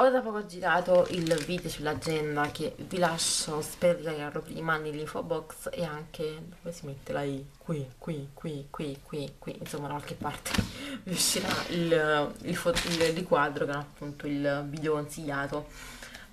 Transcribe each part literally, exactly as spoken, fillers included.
Ho da poco girato il video sull'agenda che vi lascio, spero di tagliarlo prima, nell'info box e anche dove si mette la i? Qui, qui, qui, qui, qui, qui, insomma da qualche parte vi uscirà il, il, il riquadro che è appunto il video consigliato.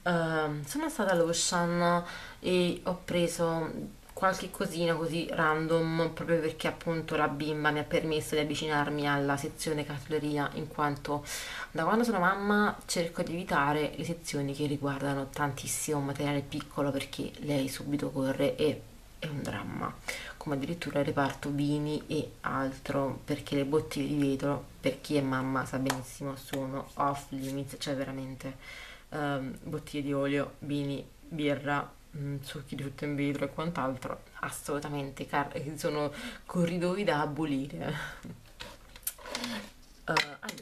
Uh, sono stata all'Ocean e ho preso qualche cosina così random, proprio perché appunto la bimba mi ha permesso di avvicinarmi alla sezione cartoleria, in quanto da quando sono mamma cerco di evitare le sezioni che riguardano tantissimo materiale piccolo, perché lei subito corre e è un dramma, come addirittura il reparto vini e altro, perché le bottiglie di vetro, per chi è mamma sa benissimo, sono off limits, cioè veramente um, bottiglie di olio, vini, birra, succhi di frutta in vetro e quant'altro, assolutamente, sono corridoi da abolire. Uh, allora,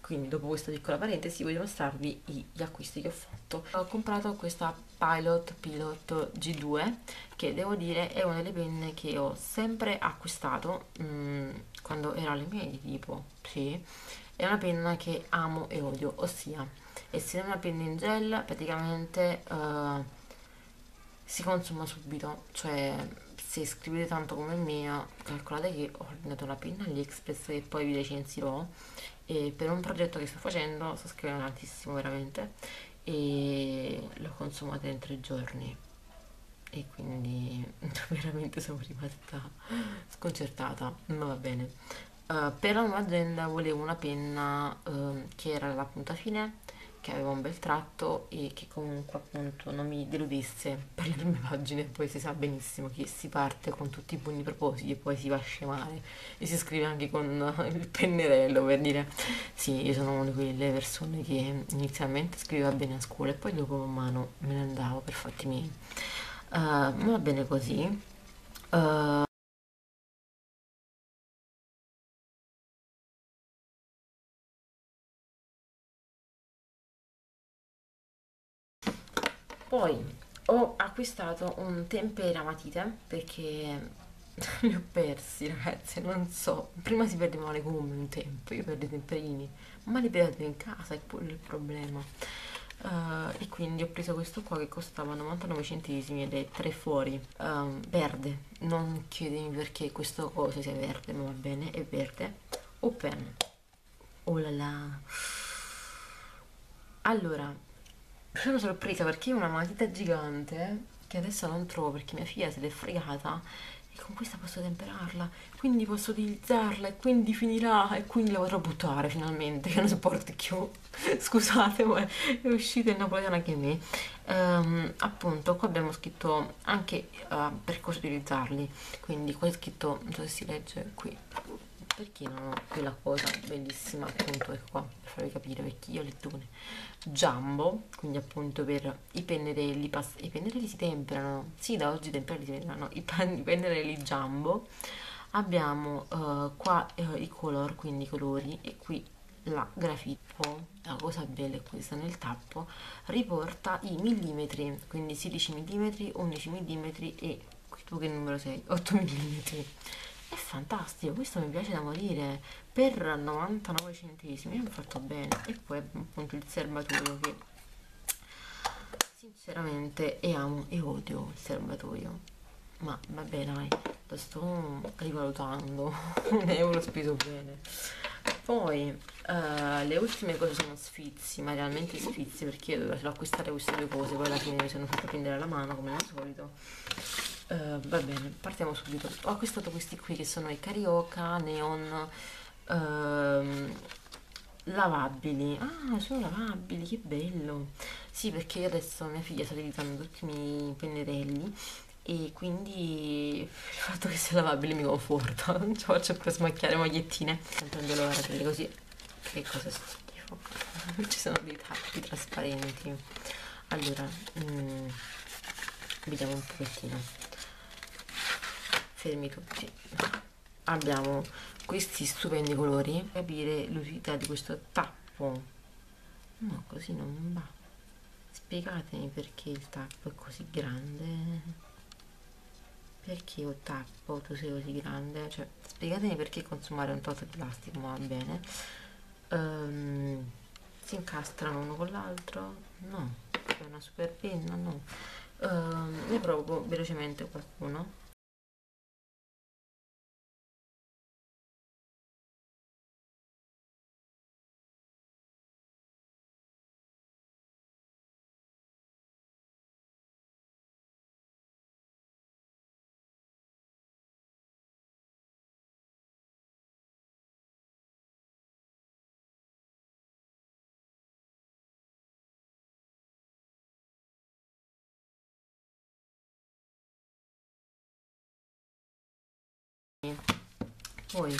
quindi dopo questa piccola parentesi voglio mostrarvi gli acquisti che ho fatto. Ho comprato questa Pilot Pilot G due, che devo dire è una delle penne che ho sempre acquistato mh, quando ero alle medie, tipo, sì, è una penna che amo e odio, ossia essendo una penna in gel praticamente uh, si consuma subito, cioè se scrivete tanto come me, calcolate che ho ordinato una penna all'Express che poi vi recensirò, e per un progetto che sto facendo sto scrivendo tantissimo veramente e l'ho consumata in tre giorni e quindi veramente sono rimasta sconcertata, ma va bene. Uh, per la nuova agenda volevo una penna uh, che era la punta fine, che aveva un bel tratto e che comunque appunto non mi deludesse per le prime pagine. Poi si sa benissimo che si parte con tutti i buoni propositi e poi si va a scemare e si scrive anche con il pennarello, per dire, sì, io sono una di quelle persone che inizialmente scriveva bene a scuola e poi dopo man mano me ne andavo per fatti miei, uh, ma va bene così. uh, Poi ho acquistato un tempera matite perché li ho persi, ragazzi, non so, prima si perdevano le gomme un tempo, io perdo i temperini, ma li perdo in casa, è quello il problema. Uh, e quindi ho preso questo qua che costava novantanove centesimi ed è tre fuori, um, verde, non chiedetemi perché questo coso sia verde, ma va bene, è verde. Open, oh la la, allora sono sorpresa perché è una matita gigante che adesso non trovo perché mia figlia se l'è fregata, e con questa posso temperarla, quindi posso utilizzarla e quindi finirà e quindi la potrò buttare finalmente, che non sopporto più. Scusate, ma è uscita il napoletano anche a me. Um, appunto qua abbiamo scritto anche uh, per cosa utilizzarli, quindi qua è scritto, non so se si legge qui, perché non ho quella cosa bellissima, appunto, ecco qua, per farvi capire, perché io ho lettone Jumbo, quindi appunto per i pennarelli, i pennarelli si temperano, sì, da oggi i pennarelli si temperano, i pennarelli Jumbo. Abbiamo uh, qua uh, i color, quindi i colori, e qui la grafite. La cosa bella è questa, nel tappo riporta i millimetri, quindi sedici millimetri, undici millimetri e tu che numero sei? otto millimetri. È fantastico, questo mi piace da morire, per novantanove centesimi mi ha fatto bene. E poi appunto il serbatoio, che sinceramente e amo e odio il serbatoio, ma vabbè dai, lo sto rivalutando. Un euro speso bene. Poi uh, le ultime cose sono sfizi, ma realmente sfizi, perché io dovevo acquistare queste due cose, poi alla fine mi sono fatta prendere la mano come al solito. Uh, va bene, partiamo subito. Ho acquistato questi qui che sono i Carioca Neon uh, lavabili. Ah, sono lavabili, che bello. Sì, perché adesso mia figlia sta utilizzando tutti i miei pennarelli e quindi il fatto che sia lavabile mi conforta. Non ci faccio più smacchiare magliettine. Sempre non devo lavarle così. Che cosa schifo. Ci sono dei tappi trasparenti. Allora, mm, vediamo un pochettino. Fermi tutti. Abbiamo questi stupendi colori, per capire l'utilità di questo tappo, ma così non va, spiegatemi perché il tappo è così grande, perché io tappo tu sei così grande, cioè spiegatemi perché consumare un tot di plastico, ma va bene. um, si incastrano uno con l'altro? No, c'è una super penna, no. Uh, ne provo velocemente qualcuno. Poi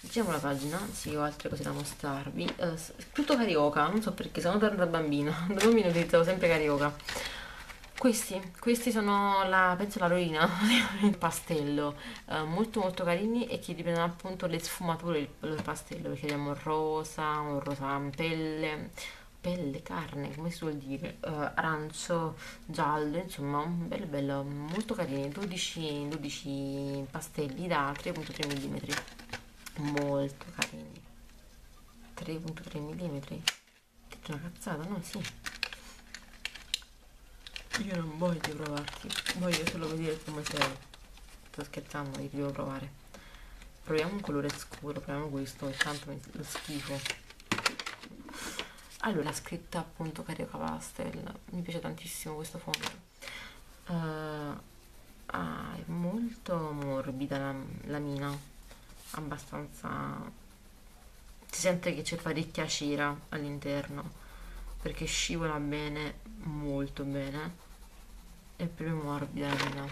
diciamo la pagina, sì, ho altre cose da mostrarvi. Eh, tutto Carioca, non so perché, sono tornata da bambina, da bambina utilizzavo sempre Carioca. Questi, questi sono la, penso la Lorina, il pastello, eh, molto molto carini e che riprendono appunto le sfumature del pastello, perché abbiamo rosa, un rosa pelle, pelle, carne, come si vuol dire, eh, arancio, giallo, insomma, un bello bello, molto carino, dodici, dodici pastelli da tre virgola tre millimetri, molto carini. Tre virgola tre millimetri, che è una cazzata, no? Sì, io non voglio provarti, voglio solo vedere come sei. Sto scherzando, li devo provare. Proviamo un colore scuro, proviamo questo, tanto lo schifo. Allora, la scritta appunto Cariocapastel, mi piace tantissimo questo fondo. Uh, ah, è molto morbida la, la mina, abbastanza, si sente che c'è parecchia cera all'interno, perché scivola bene, molto bene, è proprio morbida la mina,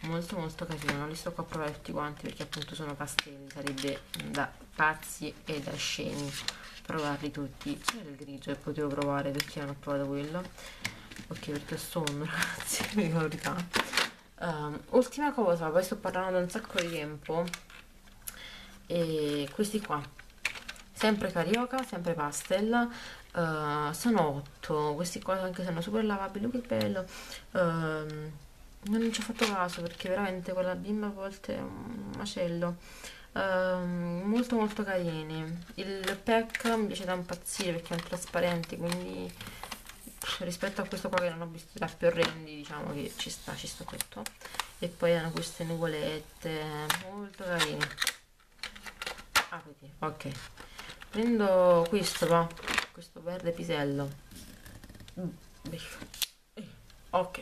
molto molto carina. Non li sto qua a provare tutti quanti perché appunto sono pastelli, sarebbe da pazzi e da scemi provarli tutti. C'era il grigio e potevo provare, perché non ho provato quello, ok, perché ho sonno, ragazzi, vi dico la verità. Um, ultima cosa, poi sto parlando da un sacco di tempo, e questi qua sempre Carioca, sempre pastel, uh, sono otto questi qua, anche se sono super lavabili. Oh, che bello. Um, non ci ho fatto caso perché veramente quella bimba a volte è un macello. Um, molto molto carini. Il pack mi piace da impazzire perché è trasparente, quindi rispetto a questo qua che non ho visto da più orrendi, diciamo che ci sta, ci sta tutto. E poi hanno queste nuvolette molto carine. Ah, vedi, ok, prendo questo qua, questo verde pisello. Mm, ok.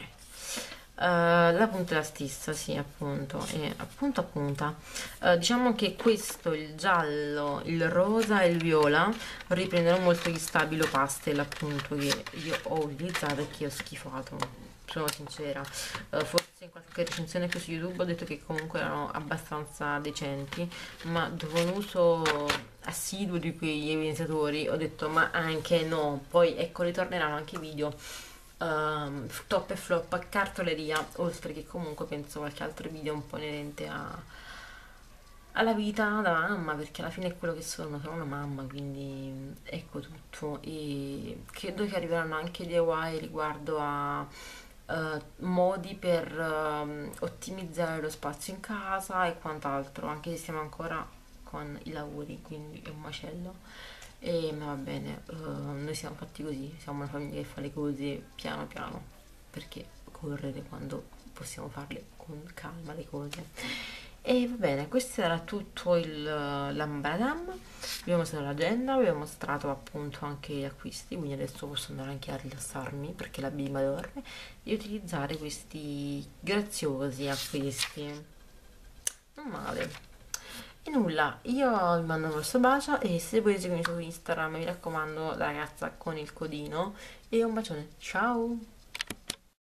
Uh, la punta è la stessa, sì, appunto, e appunto a punta. Uh, diciamo che questo, il giallo, il rosa e il viola riprendono molto gli stabilo pastel, appunto, che io ho utilizzato e che ho schifato, sono sincera. Uh, forse in qualche recensione qui su YouTube ho detto che comunque erano abbastanza decenti, ma dopo un uso assiduo di quegli evidenziatori ho detto ma anche no. Poi ecco, ritorneranno anche i video Uh, top e flop a Cartoleria, oltre che comunque penso qualche altro video un po' inerente a, alla vita da mamma, perché alla fine è quello che sono, sono una mamma, quindi ecco tutto. E credo che arriveranno anche D I Y riguardo a uh, modi per uh, ottimizzare lo spazio in casa e quant'altro, anche se siamo ancora con i lavori, quindi è un macello. E ma va bene, uh, noi siamo fatti così, siamo una famiglia che fa le cose piano piano, perché correre quando possiamo farle con calma le cose. E va bene, questo era tutto il l'ambadam. Vi ho mostrato l'agenda, vi ho mostrato appunto anche gli acquisti, quindi adesso posso andare anche a rilassarmi perché la bimba dorme, e utilizzare questi graziosi acquisti, non male. E nulla, io vi mando un grosso bacio, e se volete seguirmi su Instagram mi raccomando, la ragazza con il codino, e un bacione, ciao!